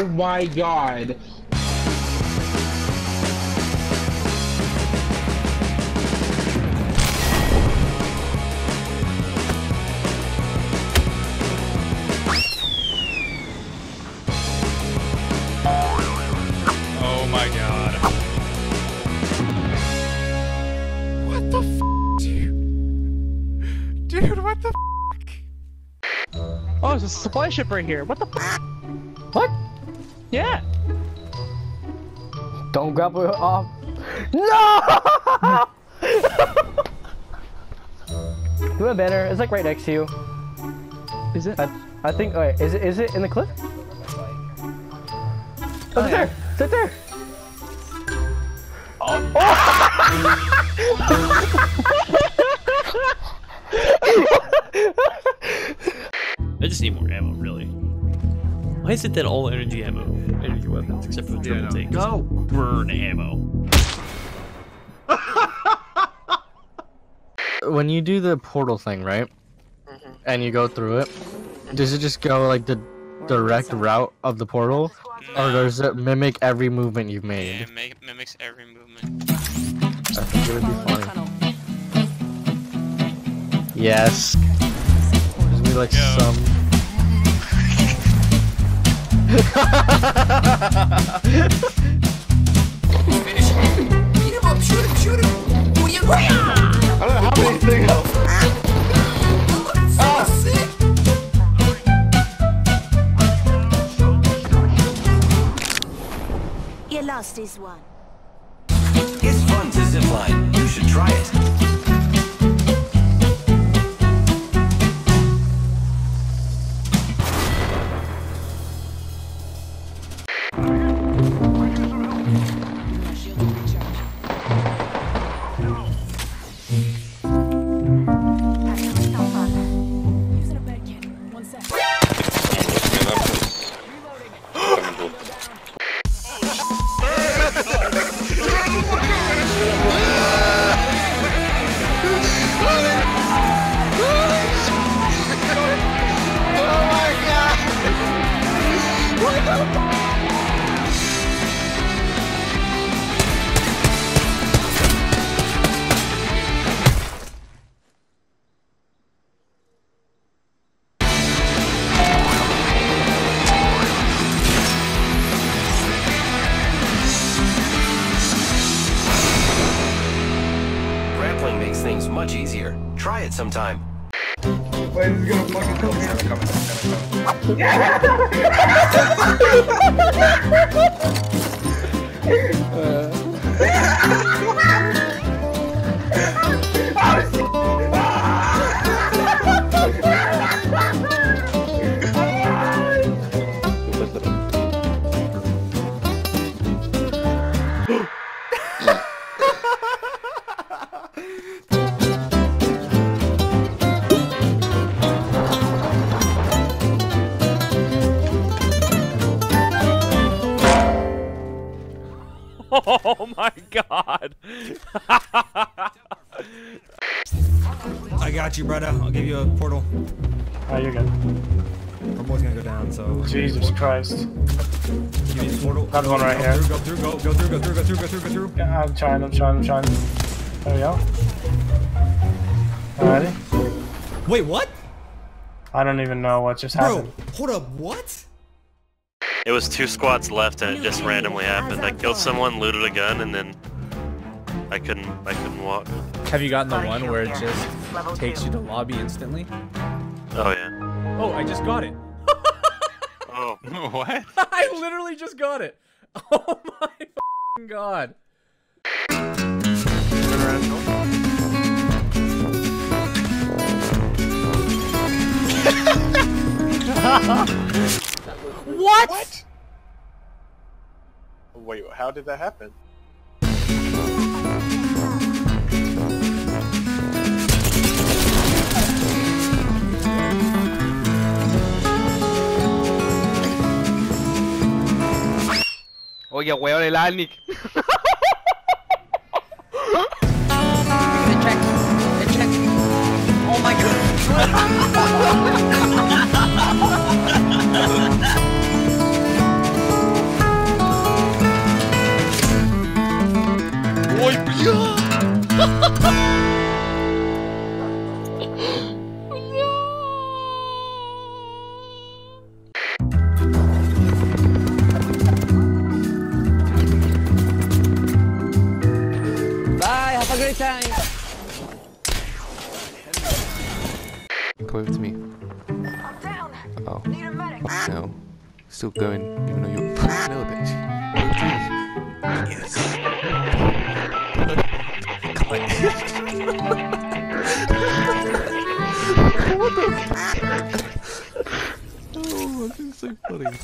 Oh my god. Oh my god. What the f, dude? Dude, what the f? Oh, it's a supply ship right here. What the f? What? Yeah. Don't grab her off. No! You want a banner? It's like right next to you. Is it? I think. Wait, is it in the cliff? Oh, it's there. It's right there. Oh. I just need more ammo, really. Why is it that all energy weapons, except for the triple tank, no. Burn ammo? When you do the portal thing, right? Mm-hmm. And you go through it, does it just go like the direct route of the portal, or does it mimic every movement you've made? Yeah, it mimics every movement. I think it would be funny. Yes. Just be like some. Beat him up, shoot him! I don't know how many things else. Your last is one. It's fun to zip line. You should try it. Grappling makes things much easier. Try it sometime. Wait, this is gonna fucking kill me. Oh my god! I got you, brother. I'll give you a portal. Oh, you're good. I'm always gonna go down, so... Jesus Christ. Give me a portal. Got one right here. Go through. Yeah, I'm trying. There we go. Alrighty. Wait, what? I don't even know what just happened. Bro, hold up, what? It was 2 squads left, and it just randomly happened. I killed someone, looted a gun, and then I couldn't walk. Have you gotten the one where it just takes you to lobby instantly? Oh yeah. Oh, I just got it. Oh, what? I literally just got it. Oh my god. What? Wait, how did that happen? Oye, weón, el Alnic. They check. Oh my god. Come over to me. I'm down. Uh oh. Need a medic. Oh, no. Still going, even though you're a little bitch. Yes. What the f? Oh, this is so funny.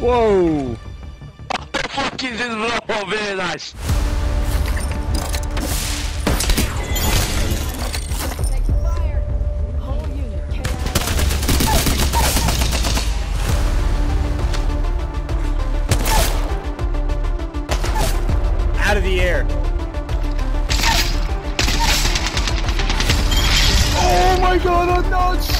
Whoa! What the fuck is this blow over here, lads? Out of the air! Oh my god, I'm nuts!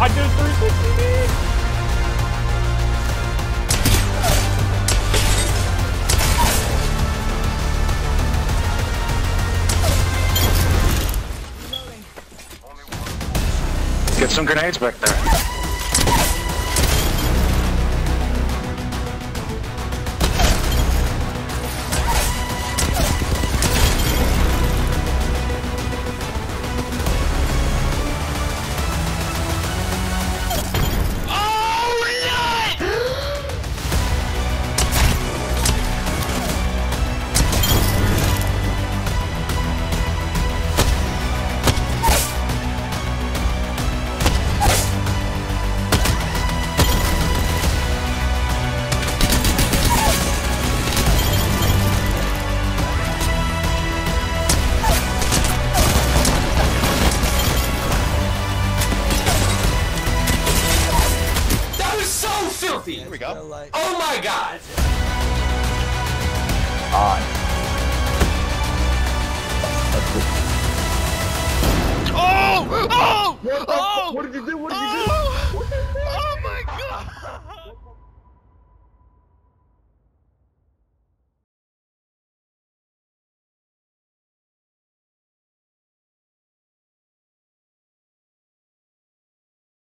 I did a 360, dude! Let's get some grenades back there. There we go. Like, oh my god! Oh! Oh! Oh! What did you do? What did you do? Oh my god!